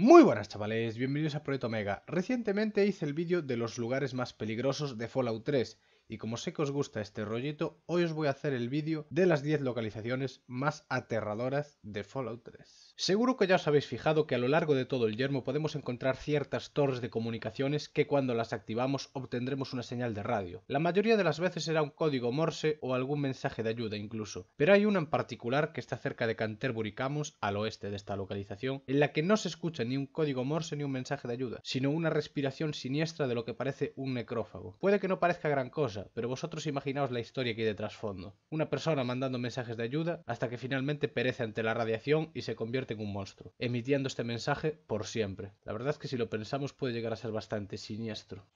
Muy buenas chavales, bienvenidos a Proyecto Omega. Recientemente hice el vídeo de los lugares más peligrosos de Fallout 3 y como sé que os gusta este rollito, hoy os voy a hacer el vídeo de las 10 localizaciones más aterradoras de Fallout 3. Seguro que ya os habéis fijado que a lo largo de todo el yermo podemos encontrar ciertas torres de comunicaciones que cuando las activamos obtendremos una señal de radio. La mayoría de las veces será un código Morse o algún mensaje de ayuda incluso, pero hay una en particular que está cerca de Canterbury Camos, al oeste de esta localización, en la que no se escucha ni un código Morse ni un mensaje de ayuda, sino una respiración siniestra de lo que parece un necrófago. Puede que no parezca gran cosa, pero vosotros imaginaos la historia que hay de trasfondo. Una persona mandando mensajes de ayuda hasta que finalmente perece ante la radiación y se convierte en un monstruo, emitiendo este mensaje por siempre. La verdad es que si lo pensamos puede llegar a ser bastante siniestro.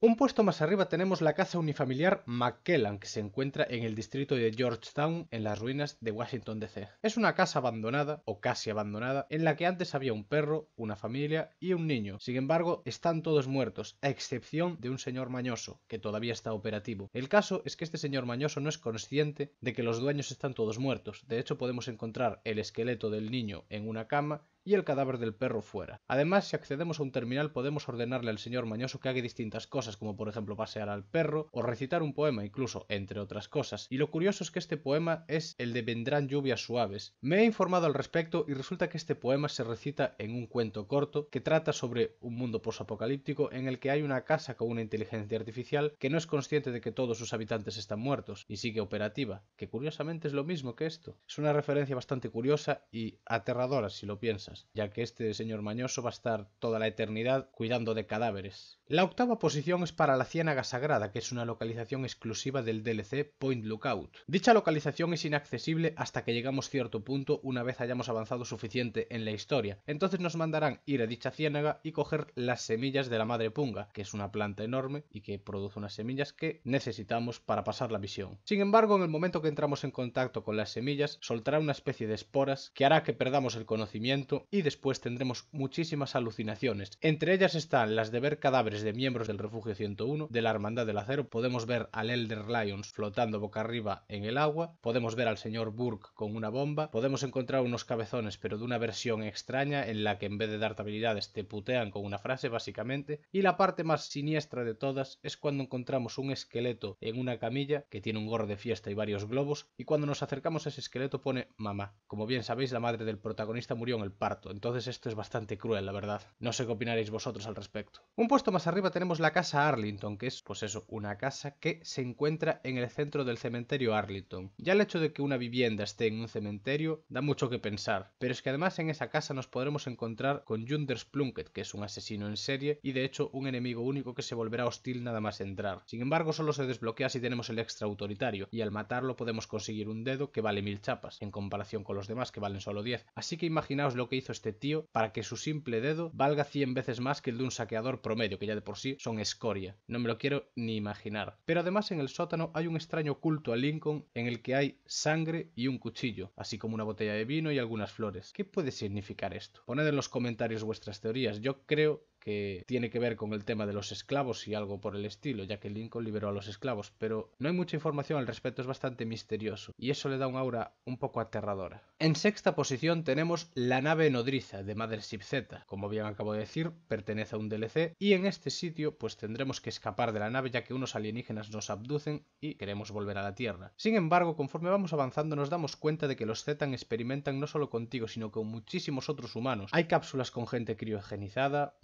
Un puesto más arriba tenemos la casa unifamiliar McKellan, que se encuentra en el distrito de Georgetown, en las ruinas de Washington D.C. Es una casa abandonada, o casi abandonada, en la que antes había un perro, una familia y un niño. Sin embargo, están todos muertos, a excepción de un señor mañoso, que todavía está operativo. El caso es que este señor mañoso no es consciente de que los dueños están todos muertos. De hecho, podemos encontrar el esqueleto del niño en una cama y el cadáver del perro fuera. Además, si accedemos a un terminal podemos ordenarle al señor mañoso que haga distintas cosas, como por ejemplo pasear al perro o recitar un poema incluso, entre otras cosas. Y lo curioso es que este poema es el de Vendrán lluvias suaves. Me he informado al respecto y resulta que este poema se recita en un cuento corto que trata sobre un mundo posapocalíptico en el que hay una casa con una inteligencia artificial que no es consciente de que todos sus habitantes están muertos y sigue operativa, que curiosamente es lo mismo que esto. Es una referencia bastante curiosa y aterradora si lo piensas, ya que este señor mañoso va a estar toda la eternidad cuidando de cadáveres. La octava posición es para la Ciénaga Sagrada, que es una localización exclusiva del DLC Point Lookout. Dicha localización es inaccesible hasta que llegamos a cierto punto una vez hayamos avanzado suficiente en la historia. Entonces nos mandarán ir a dicha ciénaga y coger las semillas de la Madre Punga, que es una planta enorme y que produce unas semillas que necesitamos para pasar la misión. Sin embargo, en el momento que entramos en contacto con las semillas, soltará una especie de esporas que hará que perdamos el conocimiento y después tendremos muchísimas alucinaciones. Entre ellas están las de ver cadáveres de miembros del Refugio 101, de la Hermandad del Acero. Podemos ver al Elder Lyons flotando boca arriba en el agua, podemos ver al señor Burke con una bomba, podemos encontrar unos cabezones pero de una versión extraña en la que en vez de darte habilidades te putean con una frase básicamente, y la parte más siniestra de todas es cuando encontramos un esqueleto en una camilla que tiene un gorro de fiesta y varios globos, y cuando nos acercamos a ese esqueleto pone mamá. Como bien sabéis, la madre del protagonista murió en el parto. Entonces esto es bastante cruel, la verdad. No sé qué opinaréis vosotros al respecto. Un puesto más arriba tenemos la casa Arlington, que es, pues eso, una casa que se encuentra en el centro del cementerio Arlington. Ya el hecho de que una vivienda esté en un cementerio da mucho que pensar, pero es que además en esa casa nos podremos encontrar con Junders Plunkett, que es un asesino en serie y de hecho un enemigo único que se volverá hostil nada más entrar. Sin embargo, solo se desbloquea si tenemos el extra autoritario, y al matarlo podemos conseguir un dedo que vale 1000 chapas, en comparación con los demás que valen solo 10. Así que imaginaos lo que hizo este tío para que su simple dedo valga 100 veces más que el de un saqueador promedio, que ya de por sí son escoria. No me lo quiero ni imaginar. Pero además en el sótano hay un extraño culto a Lincoln en el que hay sangre y un cuchillo, así como una botella de vino y algunas flores. ¿Qué puede significar esto? Poned en los comentarios vuestras teorías. Yo creo que tiene que ver con el tema de los esclavos y algo por el estilo, ya que Lincoln liberó a los esclavos, pero no hay mucha información al respecto, es bastante misterioso, y eso le da un aura un poco aterradora. En sexta posición tenemos la nave nodriza de Mothership Zeta. Como bien acabo de decir, pertenece a un DLC, y en este sitio pues tendremos que escapar de la nave ya que unos alienígenas nos abducen y queremos volver a la Tierra. Sin embargo, conforme vamos avanzando nos damos cuenta de que los Zetan experimentan no solo contigo, sino con muchísimos otros humanos. Hay cápsulas con gente criogenizada,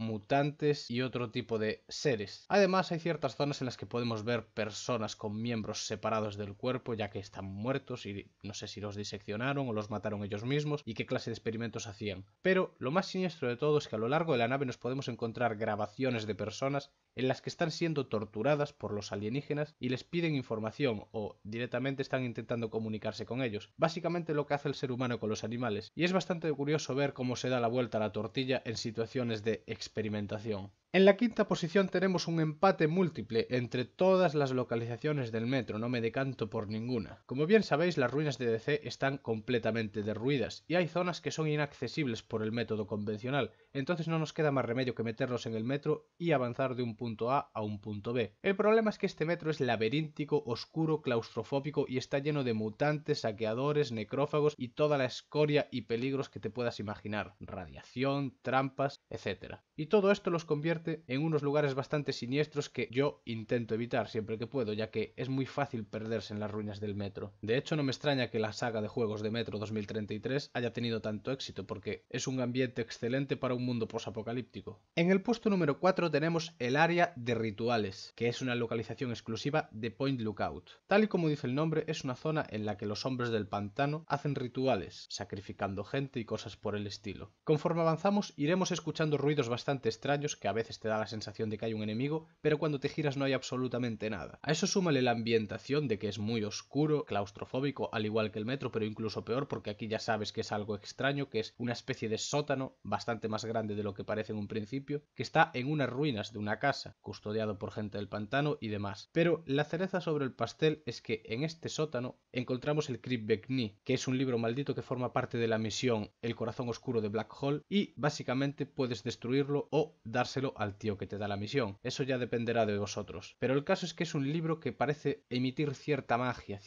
y otro tipo de seres. Además, hay ciertas zonas en las que podemos ver personas con miembros separados del cuerpo, ya que están muertos y no sé si los diseccionaron o los mataron ellos mismos y qué clase de experimentos hacían. Pero lo más siniestro de todo es que a lo largo de la nave nos podemos encontrar grabaciones de personas en las que están siendo torturadas por los alienígenas y les piden información o directamente están intentando comunicarse con ellos. Básicamente lo que hace el ser humano con los animales. Y es bastante curioso ver cómo se da la vuelta a la tortilla en situaciones de experimentación. En la quinta posición tenemos un empate múltiple entre todas las localizaciones del metro, no me decanto por ninguna. Como bien sabéis, las ruinas de DC están completamente derruidas y hay zonas que son inaccesibles por el método convencional, entonces no nos queda más remedio que meterlos en el metro y avanzar de un punto A a un punto B. El problema es que este metro es laberíntico, oscuro, claustrofóbico y está lleno de mutantes, saqueadores, necrófagos y toda la escoria y peligros que te puedas imaginar, radiación, trampas, etc. Y todo esto los convierte en unos lugares bastante siniestros que yo intento evitar siempre que puedo, ya que es muy fácil perderse en las ruinas del metro. De hecho, no me extraña que la saga de juegos de Metro 2033 haya tenido tanto éxito, porque es un ambiente excelente para un mundo posapocalíptico. En el puesto número 4 tenemos el área de rituales, que es una localización exclusiva de Point Lookout. Tal y como dice el nombre, es una zona en la que los hombres del pantano hacen rituales, sacrificando gente y cosas por el estilo. Conforme avanzamos, iremos escuchando ruidos bastante extraños que a veces te da la sensación de que hay un enemigo, pero cuando te giras no hay absolutamente nada. A eso súmale la ambientación de que es muy oscuro, claustrofóbico, al igual que el metro, pero incluso peor, porque aquí ya sabes que es algo extraño, que es una especie de sótano bastante más grande de lo que parece en un principio, que está en unas ruinas de una casa, custodiado por gente del pantano y demás. Pero la cereza sobre el pastel es que en este sótano encontramos el Kripbechni, que es un libro maldito que forma parte de la misión El corazón oscuro de Black Hole, y básicamente puedes destruirlo o dárselo al tío que te da la misión, eso ya dependerá de vosotros. Pero el caso es que es un libro que parece emitir cierta magia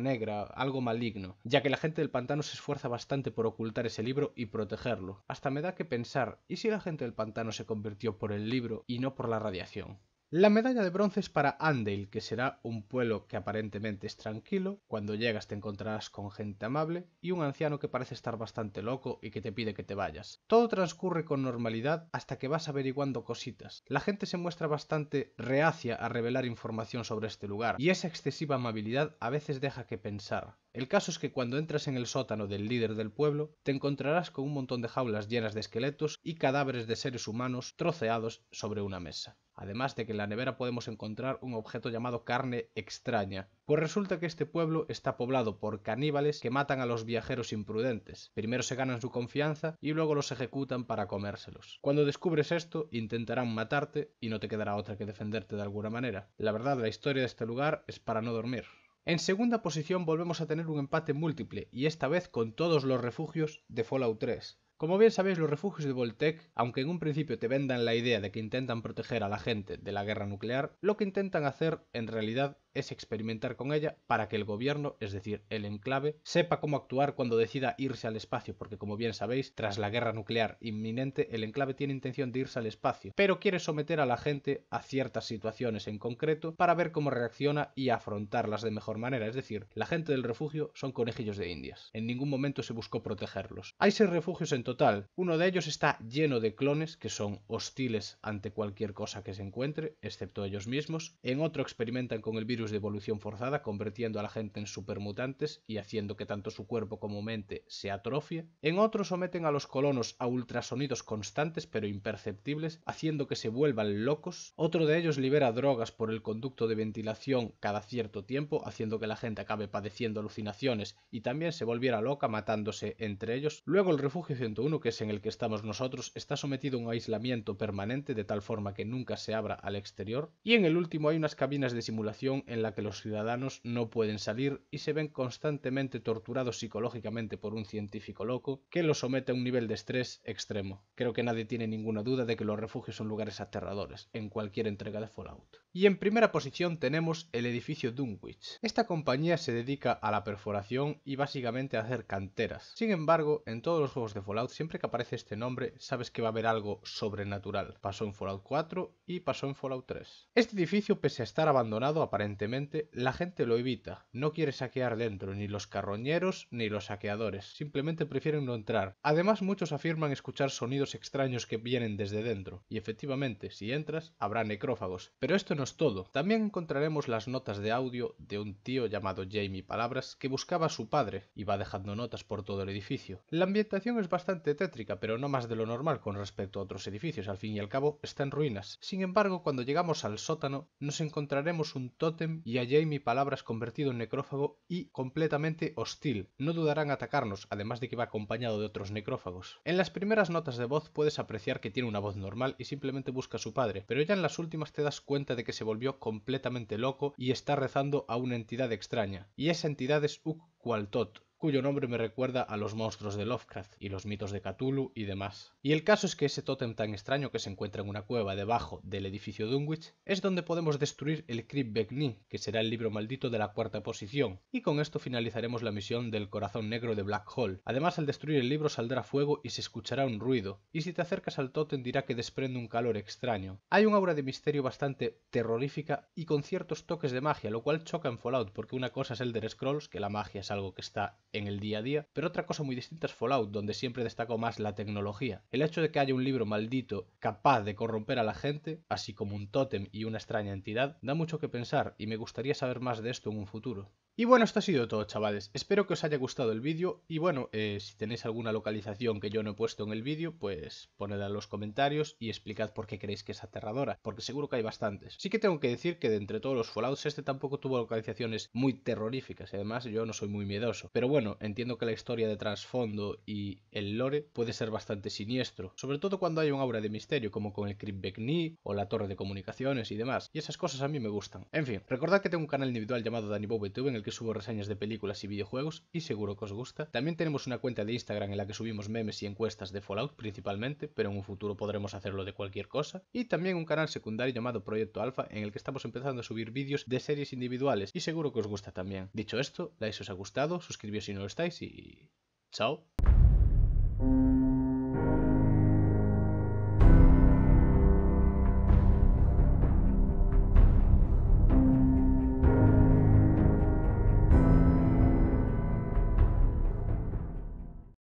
negra, algo maligno, ya que la gente del pantano se esfuerza bastante por ocultar ese libro y protegerlo. Hasta me da que pensar, ¿y si la gente del pantano se convirtió por el libro y no por la radiación? La medalla de bronce es para Andale, que será un pueblo que aparentemente es tranquilo, cuando llegas te encontrarás con gente amable y un anciano que parece estar bastante loco y que te pide que te vayas. Todo transcurre con normalidad hasta que vas averiguando cositas. La gente se muestra bastante reacia a revelar información sobre este lugar y esa excesiva amabilidad a veces deja que pensar. El caso es que cuando entras en el sótano del líder del pueblo, te encontrarás con un montón de jaulas llenas de esqueletos y cadáveres de seres humanos troceados sobre una mesa. Además de que en la nevera podemos encontrar un objeto llamado carne extraña. Pues resulta que este pueblo está poblado por caníbales que matan a los viajeros imprudentes. Primero se ganan su confianza y luego los ejecutan para comérselos. Cuando descubres esto, intentarán matarte y no te quedará otra que defenderte de alguna manera. La verdad, la historia de este lugar es para no dormir. En segunda posición volvemos a tener un empate múltiple, y esta vez con todos los refugios de Fallout 3. Como bien sabéis, los refugios de Vaultec, aunque en un principio te vendan la idea de que intentan proteger a la gente de la guerra nuclear, lo que intentan hacer en realidad es experimentar con ella para que el gobierno, es decir, el enclave, sepa cómo actuar cuando decida irse al espacio, porque como bien sabéis, tras la guerra nuclear inminente, el enclave tiene intención de irse al espacio, pero quiere someter a la gente a ciertas situaciones en concreto para ver cómo reacciona y afrontarlas de mejor manera, es decir, la gente del refugio son conejillos de indias, en ningún momento se buscó protegerlos. Hay 6 refugios en total, uno de ellos está lleno de clones que son hostiles ante cualquier cosa que se encuentre, excepto ellos mismos, en otro experimentan con el virus de evolución forzada, convirtiendo a la gente en supermutantes y haciendo que tanto su cuerpo como mente se atrofie. En otros someten a los colonos a ultrasonidos constantes pero imperceptibles, haciendo que se vuelvan locos. Otro de ellos libera drogas por el conducto de ventilación cada cierto tiempo, haciendo que la gente acabe padeciendo alucinaciones y también se volviera loca, matándose entre ellos. Luego el refugio 101, que es en el que estamos nosotros, está sometido a un aislamiento permanente de tal forma que nunca se abra al exterior. Y en el último hay unas cabinas de simulación en la que los ciudadanos no pueden salir y se ven constantemente torturados psicológicamente por un científico loco que los somete a un nivel de estrés extremo. Creo que nadie tiene ninguna duda de que los refugios son lugares aterradores en cualquier entrega de Fallout. Y en primera posición tenemos el edificio Dunwich. Esta compañía se dedica a la perforación y básicamente a hacer canteras. Sin embargo, en todos los juegos de Fallout, siempre que aparece este nombre, sabes que va a haber algo sobrenatural. Pasó en Fallout 4 y pasó en Fallout 3. Este edificio, pese a estar abandonado aparentemente, la gente lo evita, no quiere saquear dentro, ni los carroñeros ni los saqueadores, simplemente prefieren no entrar. Además, muchos afirman escuchar sonidos extraños que vienen desde dentro, y efectivamente, si entras, habrá necrófagos. Pero esto no es todo, también encontraremos las notas de audio de un tío llamado Jaime Palabras que buscaba a su padre y va dejando notas por todo el edificio. La ambientación es bastante tétrica, pero no más de lo normal con respecto a otros edificios, al fin y al cabo está en ruinas. Sin embargo, cuando llegamos al sótano, nos encontraremos un tótem Enclave y a Jaime Palabras convertido en necrófago y completamente hostil. No dudarán en atacarnos, además de que va acompañado de otros necrófagos. En las primeras notas de voz puedes apreciar que tiene una voz normal y simplemente busca a su padre, pero ya en las últimas te das cuenta de que se volvió completamente loco y está rezando a una entidad extraña. Y esa entidad es Ukualtot, cuyo nombre me recuerda a los monstruos de Lovecraft y los mitos de Cthulhu y demás. Y el caso es que ese tótem tan extraño que se encuentra en una cueva debajo del edificio Dunwich es donde podemos destruir el Kripbechni, que será el libro maldito de la cuarta posición, y con esto finalizaremos la misión del corazón negro de Black Hole. Además, al destruir el libro saldrá fuego y se escuchará un ruido, y si te acercas al tótem dirá que desprende un calor extraño. Hay un aura de misterio bastante terrorífica y con ciertos toques de magia, lo cual choca en Fallout, porque una cosa es Elder Scrolls, que la magia es algo que está en el día a día, pero otra cosa muy distinta es Fallout, donde siempre destacó más la tecnología. El hecho de que haya un libro maldito capaz de corromper a la gente, así como un tótem y una extraña entidad, da mucho que pensar y me gustaría saber más de esto en un futuro. Y bueno, esto ha sido todo, chavales. Espero que os haya gustado el vídeo y bueno, si tenéis alguna localización que yo no he puesto en el vídeo, pues ponedla en los comentarios y explicad por qué creéis que es aterradora, porque seguro que hay bastantes. Sí que tengo que decir que de entre todos los Fallouts, este tampoco tuvo localizaciones muy terroríficas y además yo no soy muy miedoso. Pero bueno, entiendo que la historia de trasfondo y el lore puede ser bastante siniestro, sobre todo cuando hay un aura de misterio, como con el Kripbechni o la torre de comunicaciones y demás, y esas cosas a mí me gustan. En fin, recordad que tengo un canal individual llamado DaniboubeTV en el que subo reseñas de películas y videojuegos y seguro que os gusta. También tenemos una cuenta de Instagram en la que subimos memes y encuestas de Fallout principalmente, pero en un futuro podremos hacerlo de cualquier cosa. Y también un canal secundario llamado Proyecto Alfa en el que estamos empezando a subir vídeos de series individuales y seguro que os gusta también. Dicho esto, like si os ha gustado, suscribíos si no lo estáis y... ¡chao!